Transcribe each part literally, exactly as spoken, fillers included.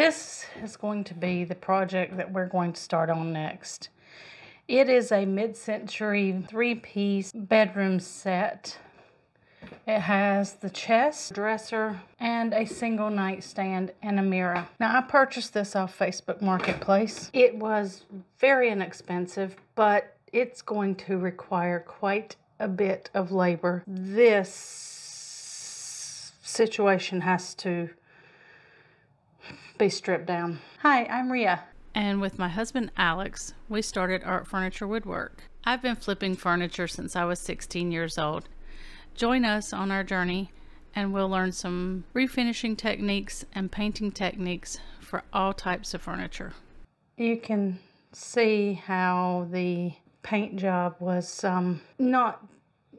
this is going to be the project that we're going to start on next. It is a mid-century three-piece bedroom set. It has the chest, dresser, and a single nightstand and a mirror. Now, I purchased this off Facebook Marketplace. It was very inexpensive, but it's going to require quite a bit of labor. This situation has to be stripped down. Hi, I'm Rhea. And with my husband, Alex, we started Art Furniture Woodwork. I've been flipping furniture since I was sixteen years old. Join us on our journey and we'll learn some refinishing techniques and painting techniques for all types of furniture. You can see how the paint job was um, not,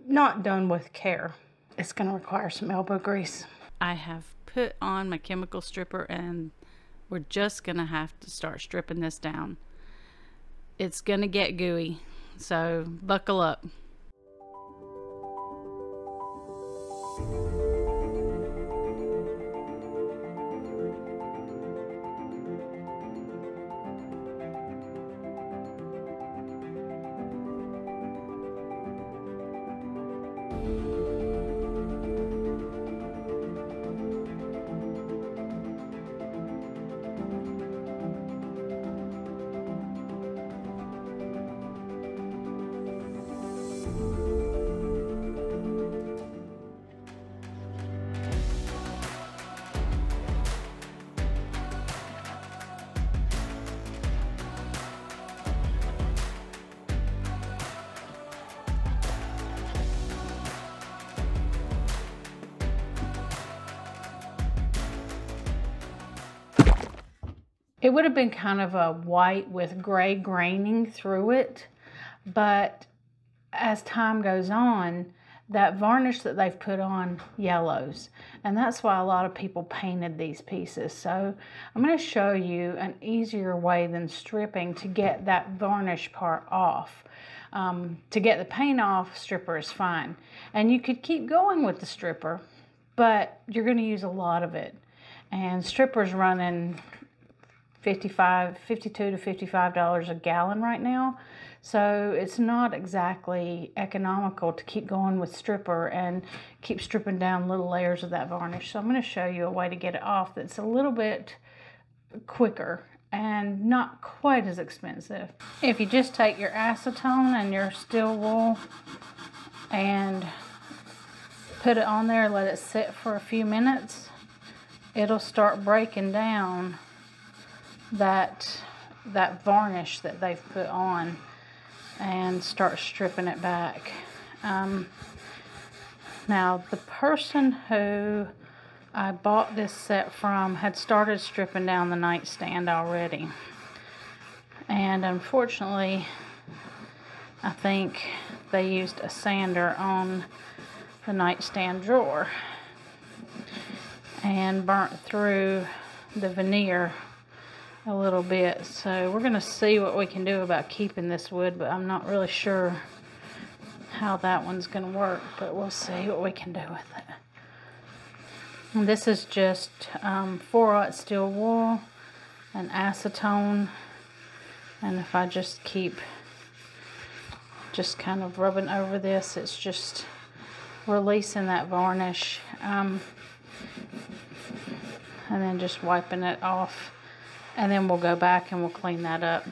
not done with care. It's going to require some elbow grease. I have put on my chemical stripper and we're just going to have to start stripping this down. It's going to get gooey, so buckle up. It would have been kind of a white with gray graining through it, but as time goes on, that varnish that they've put on yellows, and that's why a lot of people painted these pieces. So I'm going to show you an easier way than stripping to get that varnish part off. Um, to get the paint off, stripper is fine, and you could keep going with the stripper, but you're going to use a lot of it, and strippers running fifty-two to fifty-five dollars a gallon right now, so it's not exactly economical to keep going with stripper and keep stripping down little layers of that varnish. So I'm going to show you a way to get it off that's a little bit quicker and not quite as expensive. If you just take your acetone and your steel wool and put it on there, let it sit for a few minutes, it'll start breaking down that that varnish that they've put on and start stripping it back. Um, now, the person who I bought this set from had started stripping down the nightstand already, and unfortunately I think they used a sander on the nightstand drawer and burnt through the veneer a little bit. So we're going to see what we can do about keeping this wood, but I'm not really sure how that one's going to work, but we'll see what we can do with it. And this is just um, four aught steel wool and acetone, and if I just keep just kind of rubbing over this, it's just releasing that varnish, um, and then just wiping it off. And then we'll go back and we'll clean that up.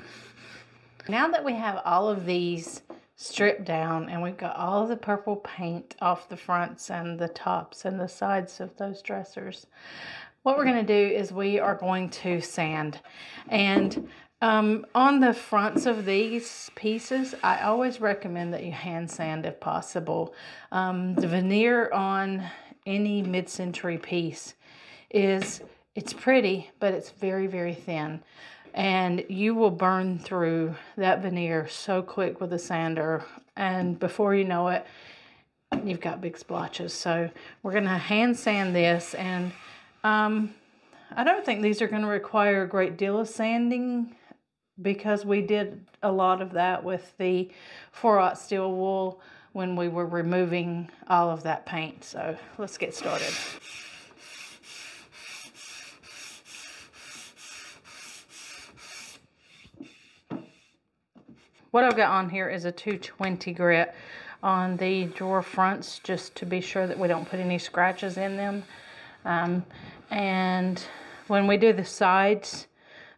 Now that we have all of these stripped down and we've got all of the purple paint off the fronts and the tops and the sides of those dressers, what we're going to do is we are going to sand. And um, on the fronts of these pieces, I always recommend that you hand sand if possible. Um, the veneer on any mid-century piece is... it's pretty, but it's very, very thin, and you will burn through that veneer so quick with a sander, and before you know it, you've got big splotches. So we're going to hand sand this, and um, I don't think these are going to require a great deal of sanding because we did a lot of that with the four aught steel wool when we were removing all of that paint. So let's get started. what I've got on here is a two twenty grit on the drawer fronts, just to be sure that we don't put any scratches in them. Um, and when we do the sides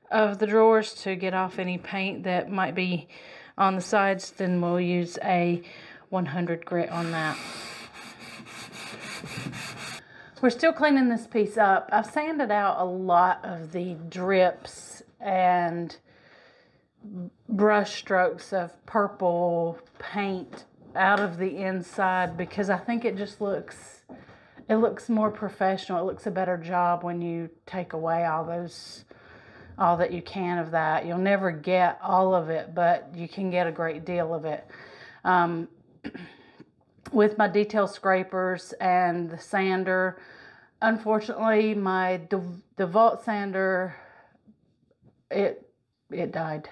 of the drawers to get off any paint that might be on the sides, then we'll use a one hundred grit on that. We're still cleaning this piece up. I've sanded out a lot of the drips and brush strokes of purple paint out of the inside, because I think it just looks, it looks more professional. It looks a better job when you take away all those, all that you can of that. You'll never get all of it, but you can get a great deal of it. Um, with my detail scrapers and the sander, unfortunately my DeVault sander, it it died.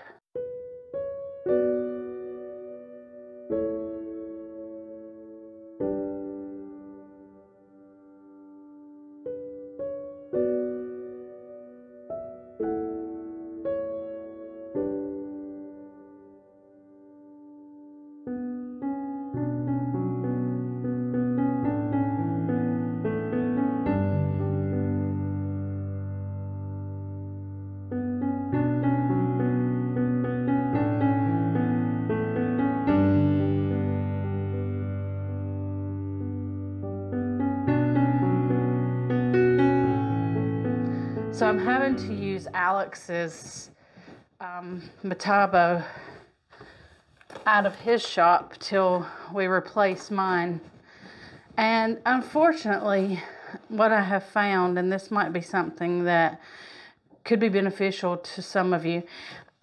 So I'm having to use Alex's um, Metabo out of his shop till we replace mine. And unfortunately, what I have found, and this might be something that could be beneficial to some of you,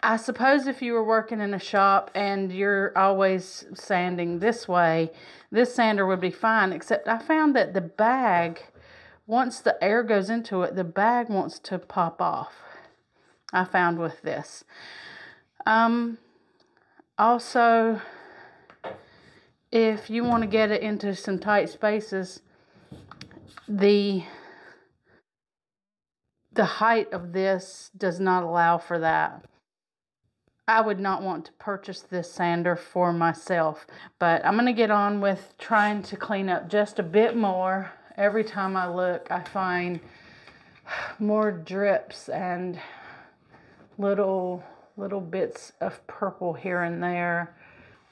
I suppose if you were working in a shop and you're always sanding this way, this sander would be fine, except I found that the bag, once the air goes into it, the bag wants to pop off, I found with this. Um, also, if you want to get it into some tight spaces, the, the height of this does not allow for that. I would not want to purchase this sander for myself, but I'm going to get on with trying to clean up just a bit more. Every time I look, I find more drips and little, little bits of purple here and there.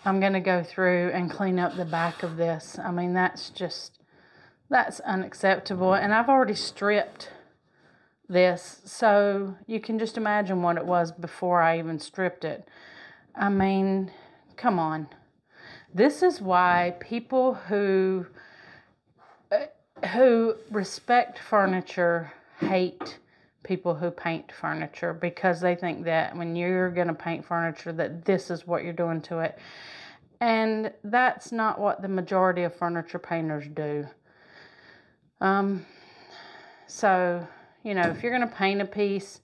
I'm going to go through and clean up the back of this. I mean, that's just, that's unacceptable. And I've already stripped this, so you can just imagine what it was before I even stripped it. I mean, come on. This is why people who... who respect furniture hate people who paint furniture, because they think that when you're going to paint furniture that this is what you're doing to it. And that's not what the majority of furniture painters do. Um, so, you know, if you're going to paint a piece,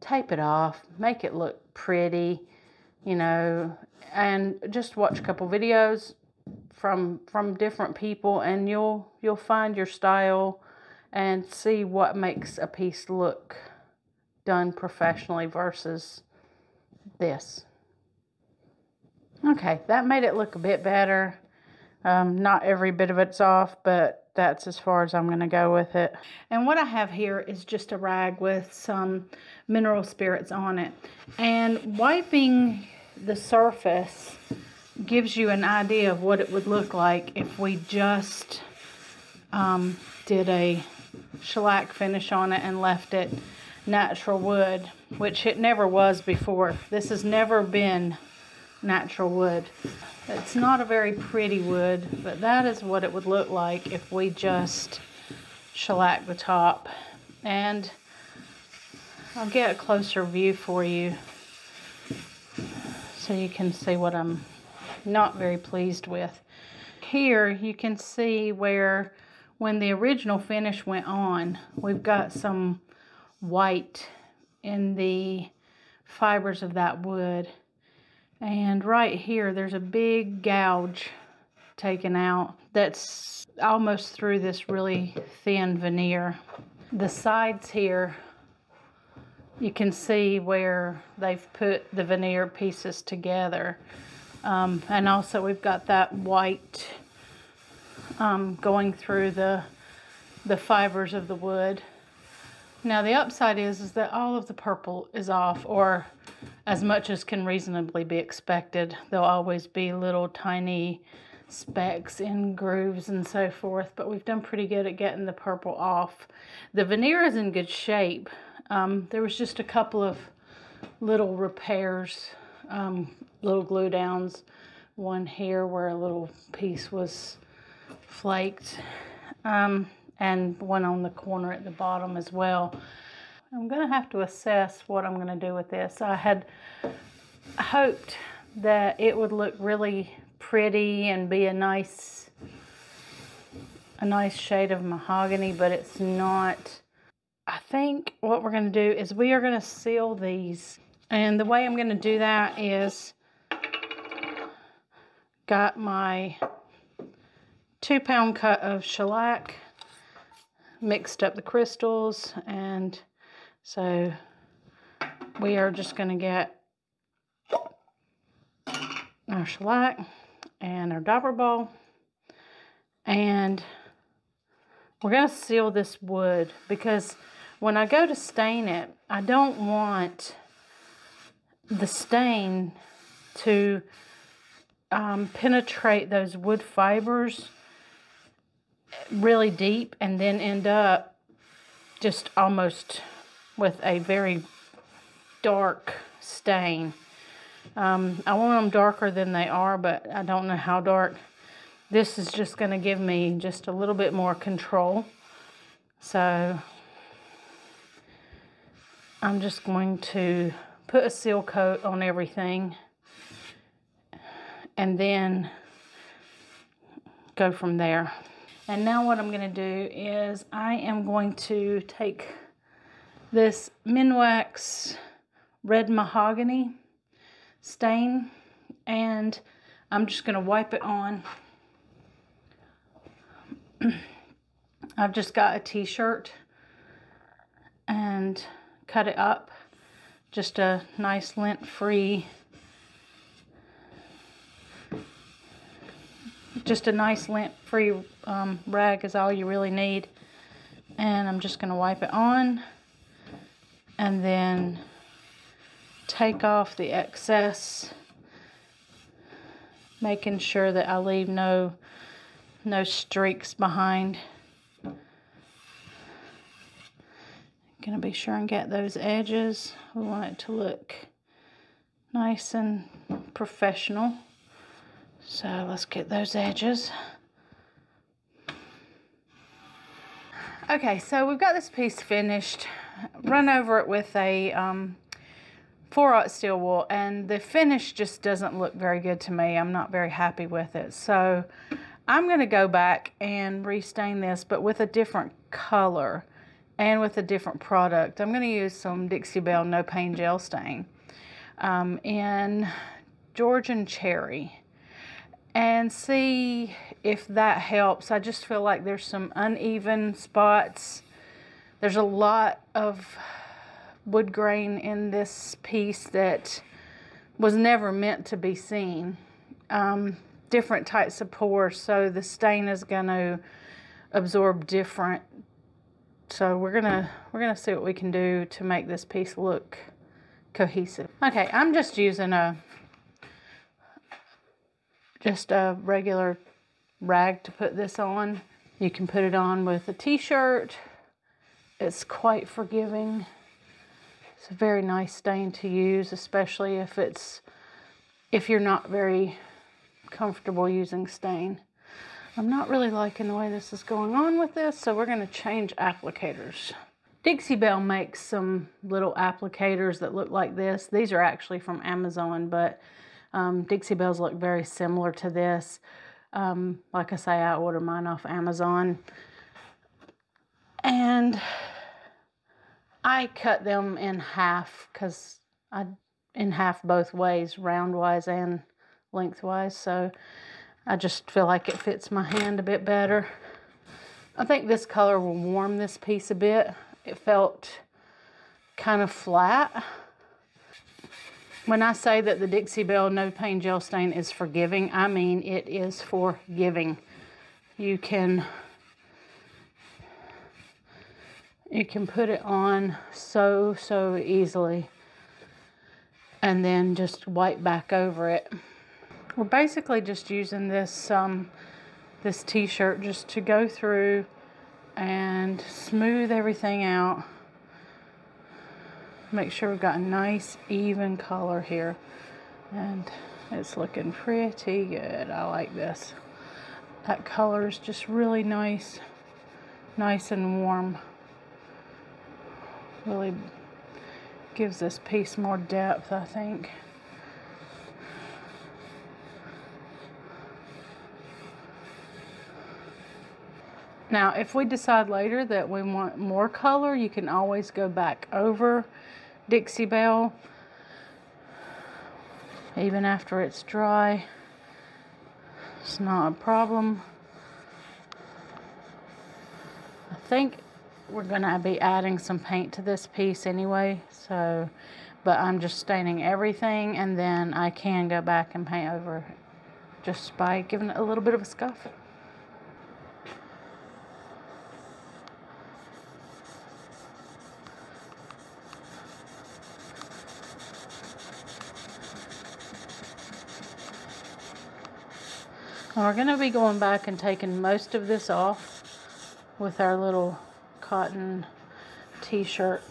tape it off, make it look pretty, you know, and just watch a couple videos from from different people, and you'll you'll find your style and see what makes a piece look done professionally versus this. Okay, that made it look a bit better. Um, not every bit of it's off, but that's as far as I'm going to go with it. And what I have here is just a rag with some mineral spirits on it, and wiping the surface gives you an idea of what it would look like if we just um, did a shellac finish on it and left it natural wood, which it never was before. This has never been natural wood. It's not a very pretty wood, but that is what it would look like if we just shellac the top. And I'll get a closer view for you so you can see what I'm not very pleased with. Here you can see where when the original finish went on, we've got some white in the fibers of that wood, and right here there's a big gouge taken out that's almost through this really thin veneer. The sides here you can see where they've put the veneer pieces together. Um, and also we've got that white um, going through the, the fibers of the wood. Now the upside is, is that all of the purple is off, or as much as can reasonably be expected. There'll always be little tiny specks in grooves and so forth, but we've done pretty good at getting the purple off. The veneer is in good shape. Um, there was just a couple of little repairs, um, little glue downs. One here where a little piece was flaked, um, and one on the corner at the bottom as well. I'm going to have to assess what I'm going to do with this. I had hoped that it would look really pretty and be a nice, a nice shade of mahogany, but it's not. I think what we're going to do is we are going to seal these. And the way I'm going to do that is, got my two pound cut of shellac, mixed up the crystals, and so we are just going to get our shellac and our dauber ball, and we're going to seal this wood, because when I go to stain it, I don't want the stain to um, penetrate those wood fibers really deep and then end up just almost with a very dark stain. Um, I want them darker than they are, but I don't know how dark. This is just going to give me just a little bit more control. So I'm just going to put a seal coat on everything and then go from there. And now what I'm going to do is I am going to take this Minwax Red Mahogany stain, and I'm just going to wipe it on. I've just got a t-shirt and cut it up, just a nice lint-free, just a nice lint-free um, rag is all you really need, and I'm just going to wipe it on and then take off the excess, making sure that I leave no no streaks behind. I'm gonna be sure and get those edges. We want it to look nice and professional, so let's get those edges. Okay, so we've got this piece finished. Run over it with a um, four aught steel wool, and the finish just doesn't look very good to me. I'm not very happy with it, so I'm going to go back and restain this, but with a different color and with a different product. I'm going to use some Dixie Belle No Pain Gel Stain um, in Georgian Cherry and see if that helps. I just feel like there's some uneven spots. There's a lot of wood grain in this piece that was never meant to be seen. Um, different types of pores, so the stain is going to absorb different. So we're gonna we're gonna see what we can do to make this piece look cohesive. Okay, I'm just using a just a regular rag to put this on. You can put it on with a t-shirt. It's quite forgiving. It's a very nice stain to use, especially if it's if you're not very comfortable using stain. I'm not really liking the way this is going on with this, so we're going to change applicators. Dixie Belle makes some little applicators that look like this. These are actually from Amazon, but um, Dixie Belle's look very similar to this. Um, like I say, I order mine off Amazon, and I cut them in half because I in half both ways, roundwise and lengthwise, so I just feel like it fits my hand a bit better. I think this color will warm this piece a bit. It felt kind of flat. When I say that the Dixie Belle No Pain Gel Stain is forgiving, I mean it is forgiving. You can you can put it on so so easily and then just wipe back over it. We're basically just using this um this t-shirt just to go through and smooth everything out. Make sure we've got a nice even color here, and it's looking pretty good. I like this. That color is just really nice, nice and warm. Really gives this piece more depth, I think. Now, if we decide later that we want more color, you can always go back over Dixie Belle, even after it's dry. It's not a problem. I think we're gonna be adding some paint to this piece anyway, so, but I'm just staining everything, and then I can go back and paint over it just by giving it a little bit of a scuff. And we're going to be going back and taking most of this off with our little cotton t-shirt.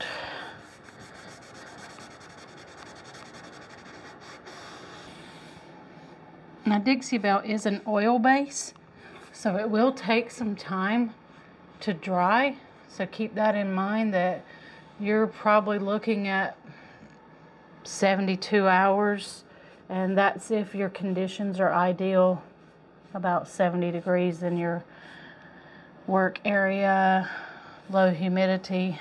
Now, Dixie Belle is an oil base, so it will take some time to dry. So keep that in mind, that you're probably looking at seventy-two hours, and that's if your conditions are ideal. About seventy degrees in your work area, low humidity,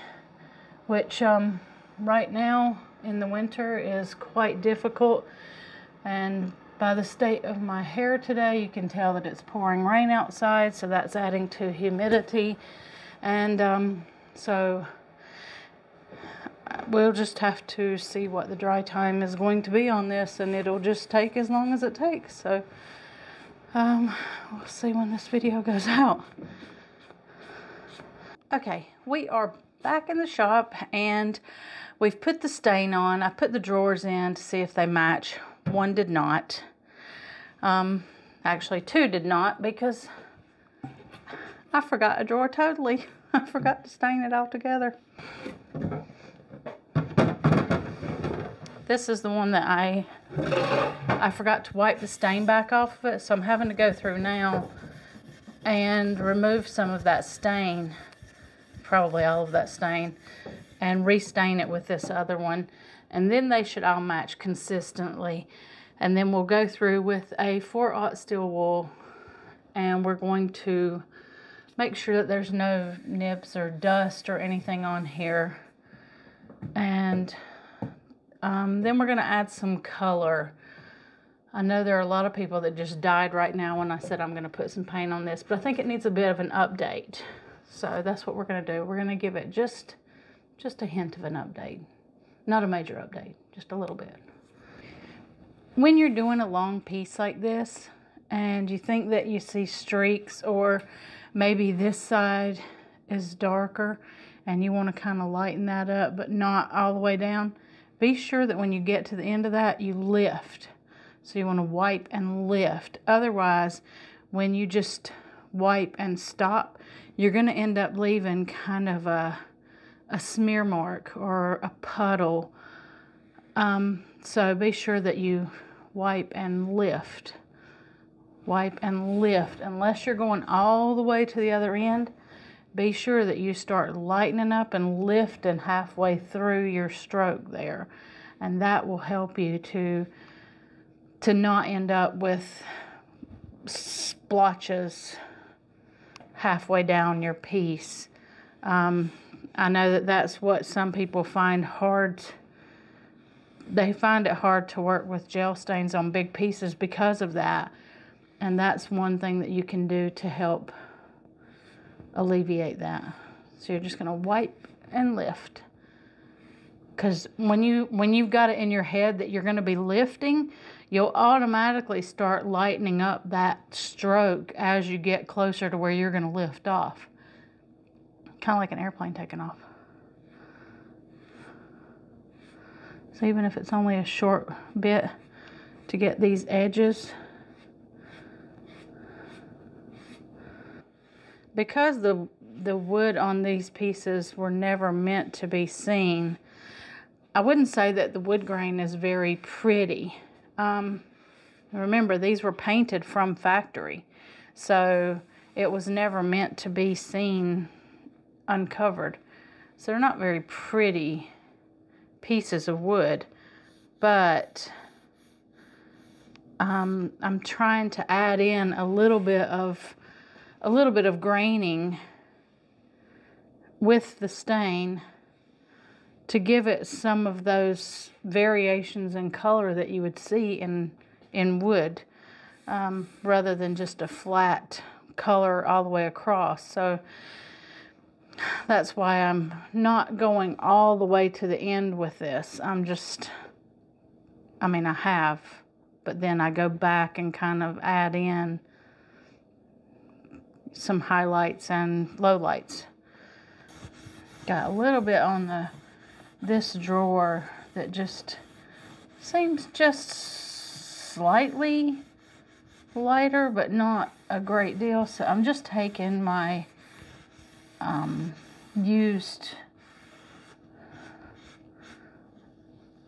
which um, right now in the winter is quite difficult. And by the state of my hair today, you can tell that it's pouring rain outside, so that's adding to humidity. And um, so we'll just have to see what the dry time is going to be on this, and it'll just take as long as it takes. So Um, we'll see when this video goes out. Okay, we are back in the shop and we've put the stain on. I put the drawers in to see if they match. One did not. Um, actually, two did not, because I forgot a drawer totally. I forgot to stain it all together. This is the one that I I forgot to wipe the stain back off of it, so I'm having to go through now and remove some of that stain, probably all of that stain, and restain it with this other one, and then they should all match consistently. And then we'll go through with a four aught steel wool, and we're going to make sure that there's no nibs or dust or anything on here. And Um, then we're going to add some color. I know there are a lot of people that just died right now when I said I'm going to put some paint on this, but I think it needs a bit of an update. So that's what we're going to do. We're going to give it just, just a hint of an update. Not a major update, just a little bit. When you're doing a long piece like this and you think that you see streaks, or maybe this side is darker and you want to kind of lighten that up but not all the way down, be sure that when you get to the end of that, you lift. So you want to wipe and lift. Otherwise, when you just wipe and stop, you're going to end up leaving kind of a, a smear mark or a puddle. Um, so be sure that you wipe and lift. Wipe and lift. Unless you're going all the way to the other end, be sure that you start lightening up and lifting halfway through your stroke there, and that will help you to to not end up with splotches halfway down your piece. Um, I know that that's what some people find hard. They find it hard to work with gel stains on big pieces because of that, and that's one thing that you can do to help alleviate that. So you're just going to wipe and lift. Because when you when you've got it in your head that you're going to be lifting, you'll automatically start lightening up that stroke as you get closer to where you're going to lift off. Kind of like an airplane taking off. So even if it's only a short bit to get these edges, because the the wood on these pieces were never meant to be seen, I wouldn't say that the wood grain is very pretty. Um, remember, these were painted from factory, so it was never meant to be seen uncovered. So they're not very pretty pieces of wood, but um, I'm trying to add in a little bit of a little bit of graining with the stain to give it some of those variations in color that you would see in in wood, um, rather than just a flat color all the way across. So that's why I'm not going all the way to the end with this. I'm just, I mean, I have, but then I go back and kind of add in some highlights and lowlights. Got a little bit on the this drawer that just seems just slightly lighter, but not a great deal. So I'm just taking my um, used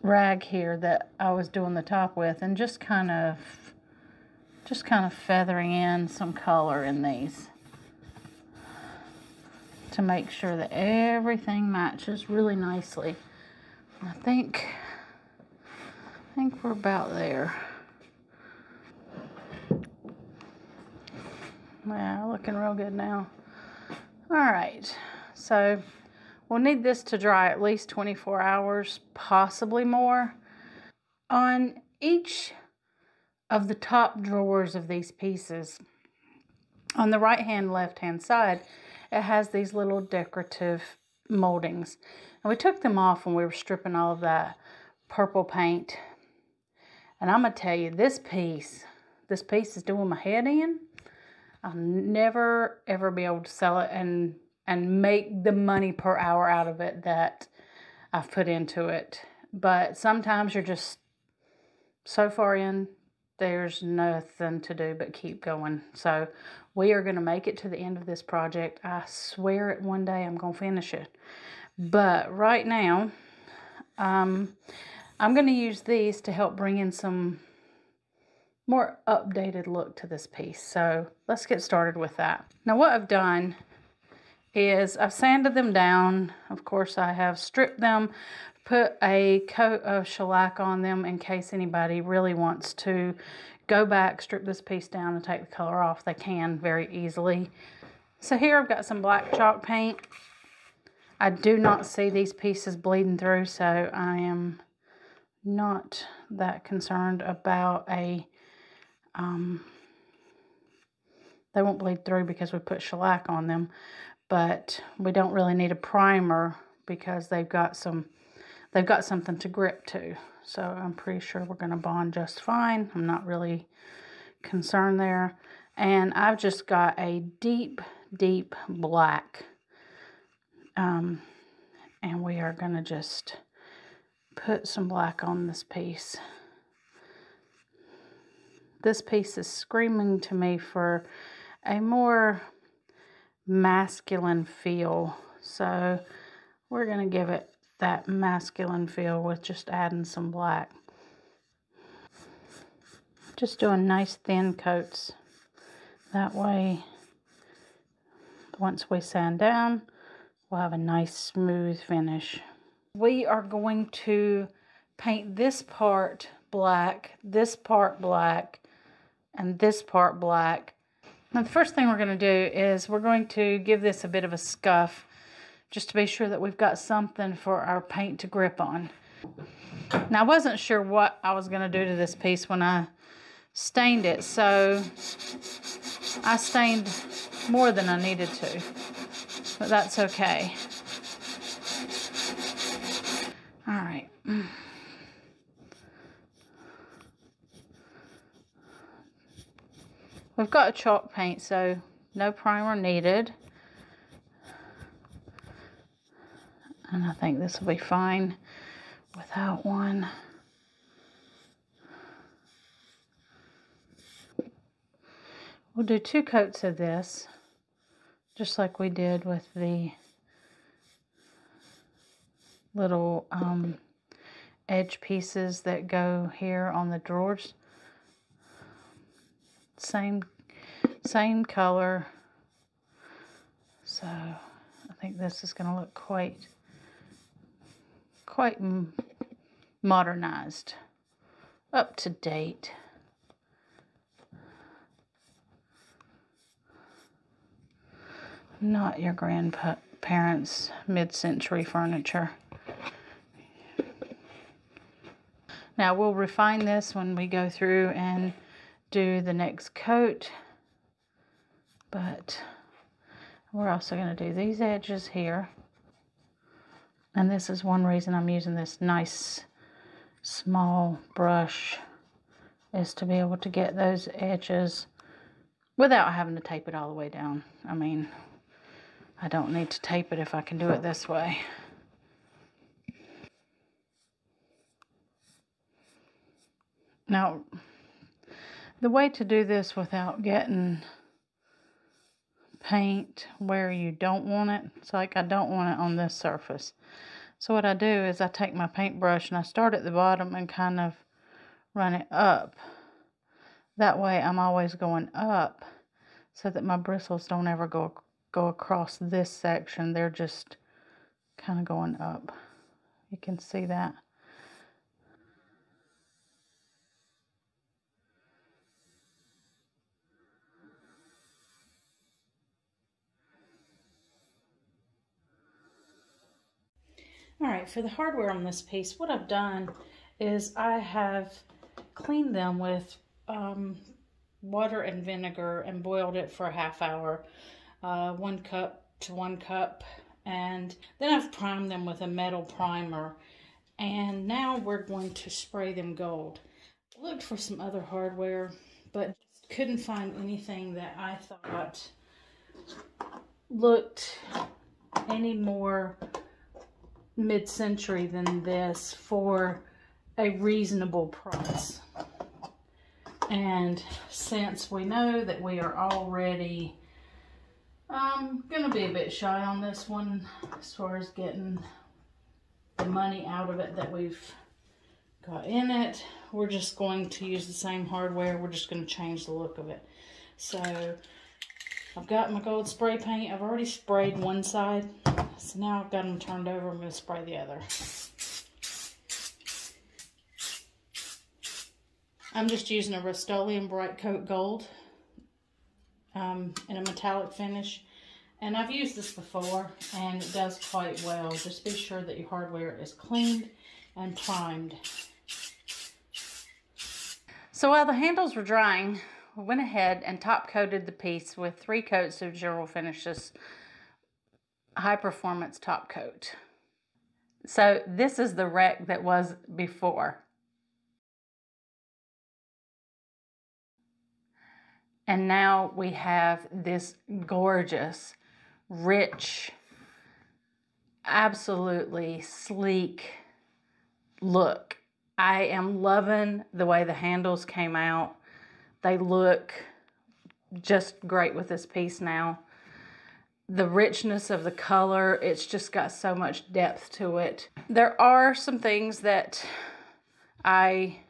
rag here that I was doing the top with, and just kind of just kind of feathering in some color in these to make sure that everything matches really nicely. I think I think we're about there. Yeah, looking real good now. All right, so we'll need this to dry at least twenty-four hours, possibly more. On each of the top drawers of these pieces, on the right hand, left hand side, it has these little decorative moldings. And we took them off when we were stripping all of that purple paint. And I'm going to tell you, this piece, this piece is doing my head in. I'll never, ever be able to sell it and, and make the money per hour out of it that I've put into it. But sometimes you're just so far in, there's nothing to do but keep going. So we are going to make it to the end of this project. I swear it, one day I'm going to finish it. But right now, um, I'm going to use these to help bring in some more updated look to this piece. So let's get started with that. Now what I've done is I've sanded them down. Of course, I have stripped them, put a coat of shellac on them in case anybody really wants to go back, strip this piece down, and take the color off. They can very easily. So here I've got some black chalk paint. I do not see these pieces bleeding through, so I am not that concerned about a... Um, they won't bleed through because we put shellac on them, but we don't really need a primer because they've got some... They've got something to grip to, so I'm pretty sure we're going to bond just fine. I'm not really concerned there. And I've just got a deep, deep black. Um, and we are going to just put some black on this piece. This piece is screaming to me for a more masculine feel. So we're going to give it that masculine feel with just adding some black. Just doing nice thin coats. That way, once we sand down, we'll have a nice smooth finish. We are going to paint this part black, this part black, and this part black. Now the first thing we're going to do is we're going to give this a bit of a scuff, just to be sure that we've got something for our paint to grip on. Now, I wasn't sure what I was going to do to this piece when I stained it, so I stained more than I needed to, but that's okay. All right. We've got a chalk paint, so no primer needed. And I think this will be fine without one. We'll do two coats of this, just like we did with the little um, edge pieces that go here on the drawers. Same, same color. So I think this is going to look quite, quite modernized, up to date. Not your grandparents' mid-century furniture. Now we'll refine this when we go through and do the next coat, but we're also going to do these edges here. And this is one reason I'm using this nice small brush, is to be able to get those edges without having to tape it all the way down. I mean, I don't need to tape it if I can do it this way. Now, the way to do this without getting paint where you don't want it, it's like I don't want it on this surface. So what I do is I take my paintbrush and I start at the bottom and kind of run it up. That way I'm always going up so that my bristles don't ever go go across this section. They're just kind of going up. You can see that. All right, for the hardware on this piece, what I've done is I have cleaned them with um, water and vinegar and boiled it for a half hour, uh, one cup to one cup. And then I've primed them with a metal primer. And now we're going to spray them gold. I looked for some other hardware, but couldn't find anything that I thought looked any more mid-century than this for a reasonable price. And since we know that we are already um, gonna be a bit shy on this one as far as getting the money out of it that we've got in it, we're just going to use the same hardware. We're just going to change the look of it. So I've got my gold spray paint. I've already sprayed one side. So now I've got them turned over. I'm going to spray the other. I'm just using a Rust-Oleum Bright Coat Gold um, in a metallic finish. And I've used this before and it does quite well. Just be sure that your hardware is cleaned and primed. So while the handles were drying, I went ahead and top coated the piece with three coats of General Finishes high performance top coat. So this is the wreck that was before. And now we have this gorgeous, rich, absolutely sleek look. I am loving the way the handles came out. They look just great with this piece now. The richness of the color, it's just got so much depth to it. There are some things that I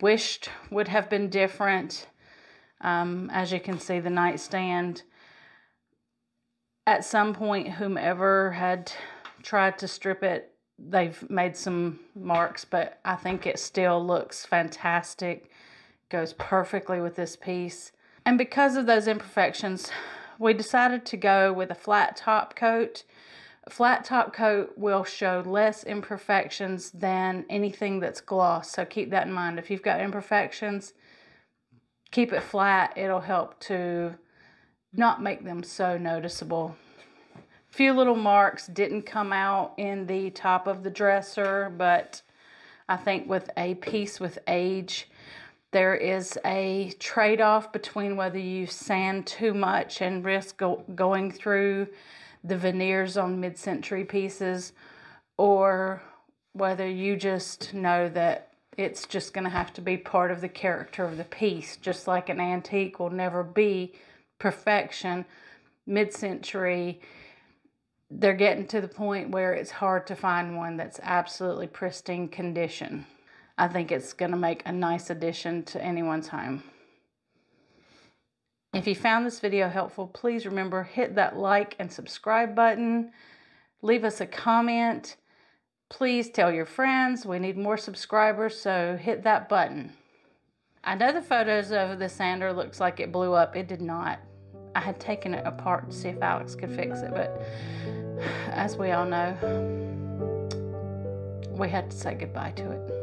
wished would have been different. Um, as you can see, the nightstand. At some point, whomever had tried to strip it, they've made some marks, but I think it still looks fantastic. Goes perfectly with this piece. And because of those imperfections, we decided to go with a flat top coat. A flat top coat will show less imperfections than anything that's gloss, so keep that in mind. If you've got imperfections, keep it flat. It'll help to not make them so noticeable. few little marks didn't come out in the top of the dresser, but I think with a piece with age, there is a trade-off between whether you sand too much and risk go going through the veneers on mid-century pieces, or whether you just know that it's just going to have to be part of the character of the piece. Just like an antique will never be perfection, mid-century, they're getting to the point where it's hard to find one that's absolutely pristine condition. I think it's going to make a nice addition to anyone's home. If you found this video helpful, please remember, hit that like and subscribe button. Leave us a comment. Please tell your friends. We need more subscribers, so hit that button. I know the photos of the sander looks like it blew up. It did not. I had taken it apart to see if Alex could fix it, but as we all know, we had to say goodbye to it.